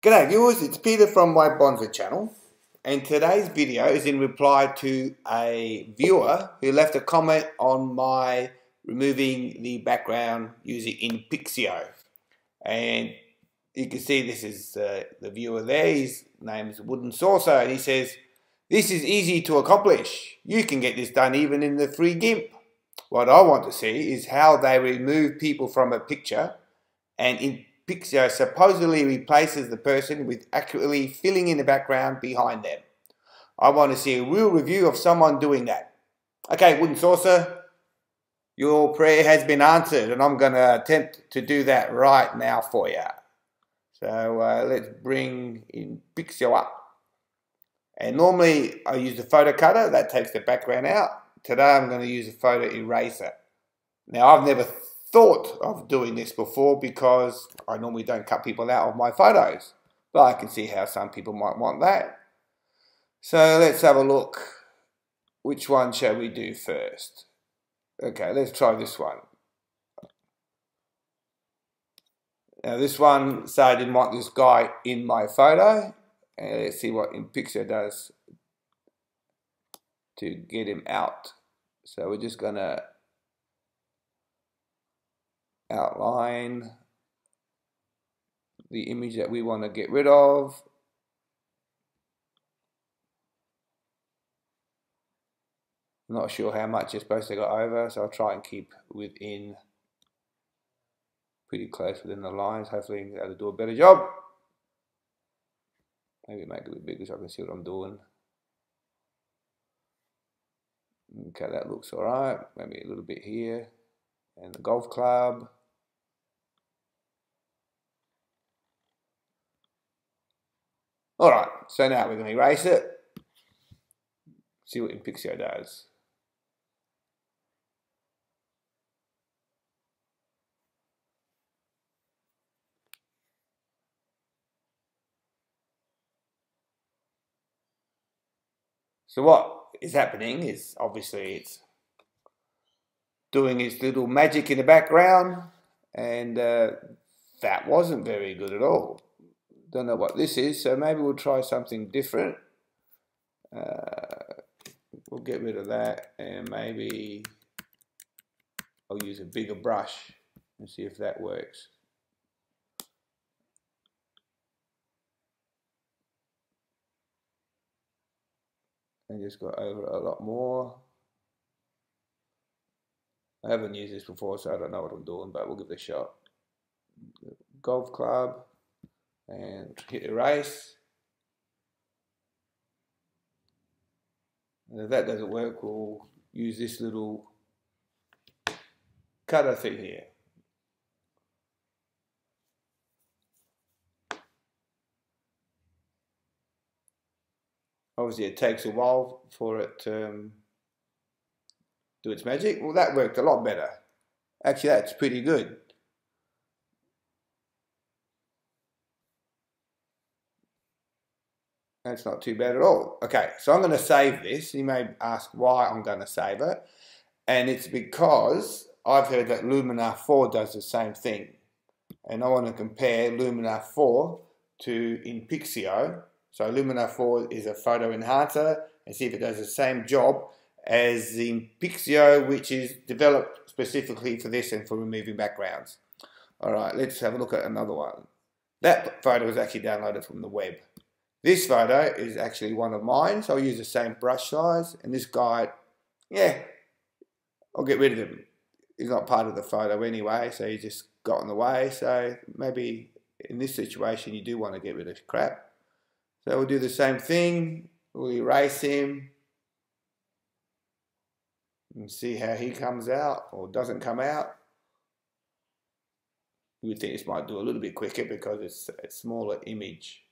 G'day viewers, it's Peter from My Bonzer Channel, and today's video is in reply to a viewer who left a comment on my removing the background using InPixio. And you can see this is the viewer there. His name is Wooden Saucer, and he says, "This is easy to accomplish. You can get this done even in the free GIMP. What I want to see is how they remove people from a picture, and InPixio supposedly replaces the person with accurately filling in the background behind them. I want to see a real review of someone doing that." Okay, Wooden Saucer, your prayer has been answered, and I'm going to attempt to do that right now for you. So let's bring InPixio up. And normally I use the photo cutter, that takes the background out. Today I'm going to use a photo eraser. Now I've never thought of doing this before because I normally don't cut people out of my photos. But I can see how some people might want that. So let's have a look. Which one shall we do first? Okay, let's try this one. Now this one, so I didn't want this guy in my photo. And let's see what InPixio does to get him out. So we're just going to outline the image that we want to get rid of. I'm not sure how much you're supposed to go over, so I'll try and keep within pretty close within the lines. Hopefully that'll do a better job. Maybe make it a bit bigger so I can see what I'm doing. Okay, that looks alright. Maybe a little bit here. And the golf club. Alright, so now we're going to erase it. See what InPixio does. So what is happening is obviously it's doing its little magic in the background, and that wasn't very good at all. Don't know what this is, so maybe we'll try something different. We'll get rid of that, and maybe I'll use a bigger brush and see if that works. And just got over it a lot more. I haven't used this before, so I don't know what I'm doing, but we'll give it a shot. Golf club, and hit erase. And if that doesn't work, we'll use this little cutter thing here. Obviously it takes a while for it to do its magic. Well, that worked a lot better. Actually, that's pretty good. That's not too bad at all. Okay, so I'm going to save this. You may ask why I'm going to save it. And it's because I've heard that Luminar 4 does the same thing. And I want to compare Luminar 4 to InPixio. So Luminar 4 is a photo enhancer, and see if it does the same job as the InPixio, which is developed specifically for this and for removing backgrounds. Alright, let's have a look at another one. That photo was actually downloaded from the web. This photo is actually one of mine, so I'll use the same brush size, and this guy, yeah, I'll get rid of him. He's not part of the photo anyway, so he just got in the way, so maybe in this situation you do want to get rid of crap. So we'll do the same thing, we'll erase him and see how he comes out or doesn't come out. You would think this might do a little bit quicker because it's a smaller image.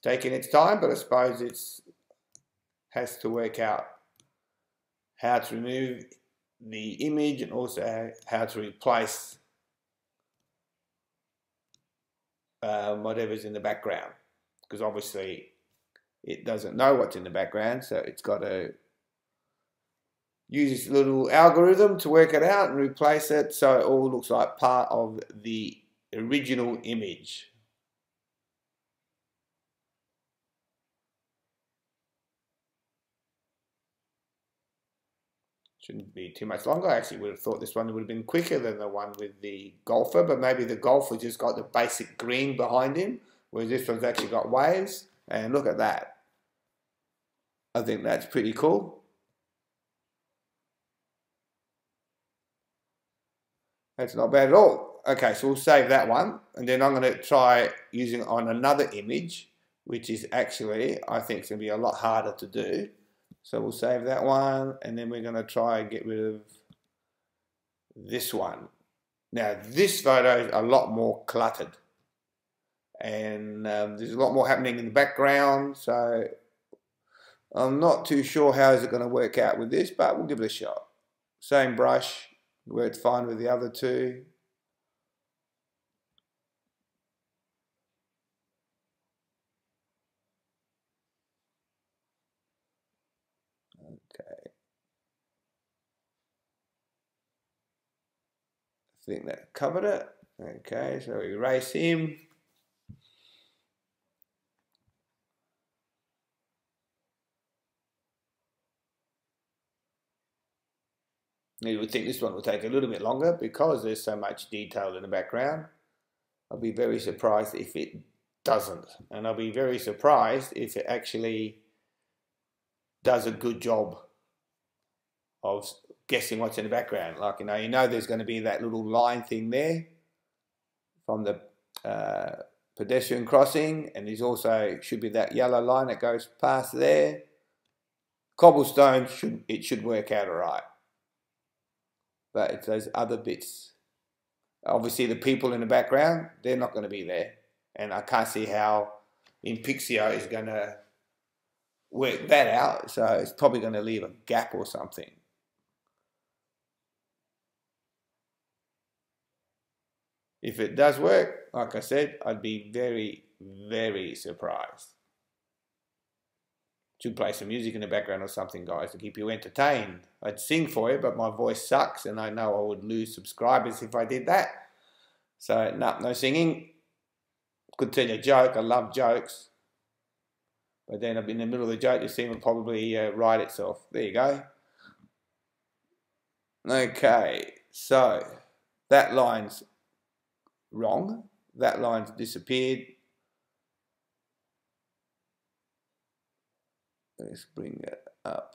Taking its time, but I suppose it has to work out how to remove the image and also how to replace whatever's in the background, because obviously it doesn't know what's in the background, so it's got to use this little algorithm to work it out and replace it so it all looks like part of the original image. Shouldn't be too much longer. I actually would have thought this one would have been quicker than the one with the golfer, but maybe the golfer just got the basic green behind him, whereas this one's actually got waves. And look at that. I think that's pretty cool. That's not bad at all. Okay, so we'll save that one, and then I'm going to try using it on another image, which is actually, I think, it's going to be a lot harder to do. So we'll save that one, and then we're going to try and get rid of this one. Now, this photo is a lot more cluttered, and there's a lot more happening in the background, so I'm not too sure how is it going to work out with this, but we'll give it a shot. Same brush. Worked fine with the other two. Okay. I think that covered it. Okay, so we erase him. You would think this one will take a little bit longer because there's so much detail in the background. I'll be very surprised if it doesn't, and I'll be very surprised if it actually does a good job of guessing what's in the background. Like, you know there's going to be that little line thing there from the pedestrian crossing, and there's also should be that yellow line that goes past there. Cobblestone, it should work out all right. But it's those other bits. Obviously the people in the background, they're not going to be there. And I can't see how InPixio is going to work that out. So it's probably going to leave a gap or something. If it does work, like I said, I'd be very, very surprised. To play some music in the background or something, guys, to keep you entertained. I'd sing for you, but my voice sucks, and I know I would lose subscribers if I did that. So, no singing. Could tell you a joke. I love jokes. But then in the middle of the joke, your scene would probably write itself. There you go. Okay, so that line's wrong. That line's disappeared. Let's bring that up.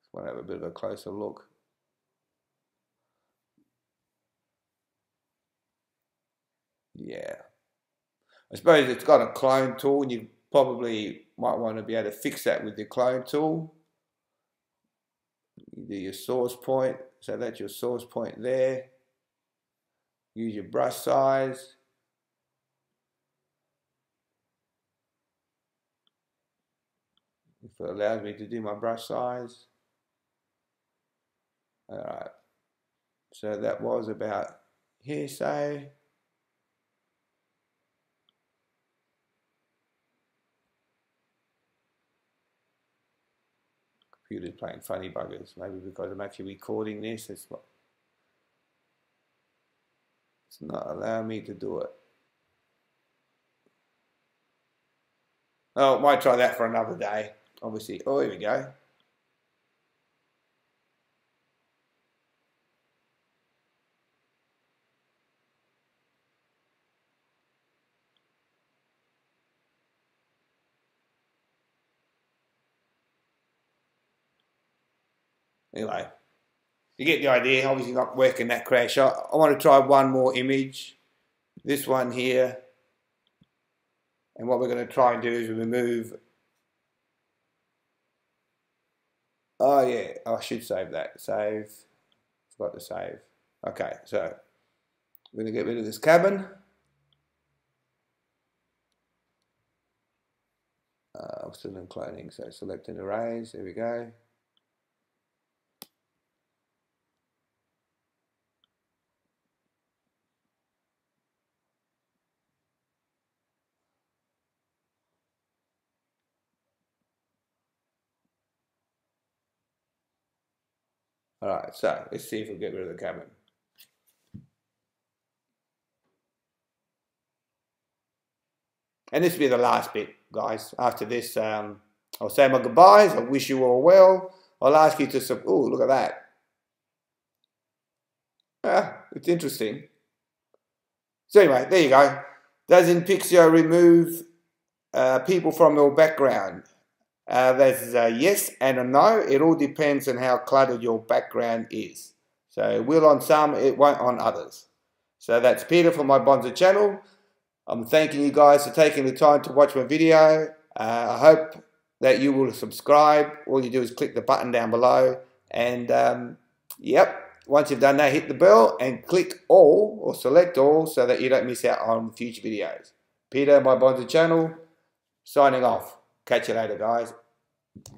Just want to have a bit of a closer look. Yeah. I suppose it's got a clone tool, and you probably might want to be able to fix that with the clone tool. You do your source point. So that's your source point there. Use your brush size. If it allows me to do my brush size. Alright, so that was about here, say. Computer's playing funny buggers, maybe because I'm actually recording this. It's not allowing me to do it. Oh, I might try that for another day. Obviously, oh, here we go. Anyway, you get the idea. Obviously, not working that crash shot. I want to try one more image. This one here. And what we're going to try and do is remove. Oh yeah, I should save that. Save. Forgot to save. Okay, so we're going to get rid of this cabin. I'm still in cloning, so select and erase. There we go. Alright, so let's see if we get rid of the cabin. And this will be the last bit, guys. After this, I'll say my goodbyes. I wish you all well. I'll ask you to sub. Oh, look at that. Yeah, it's interesting. So anyway, there you go. Does InPixio remove people from your background? That's a yes and a no. It all depends on how cluttered your background is. So it will on some, it won't on others. So that's Peter from My Bonzer Channel. I'm thanking you guys for taking the time to watch my video. I hope that you will subscribe. All you do is click the button down below. And yep, once you've done that, hit the bell and click all or select all so that you don't miss out on future videos. Peter, My Bonzer Channel, signing off. Catch you later, guys.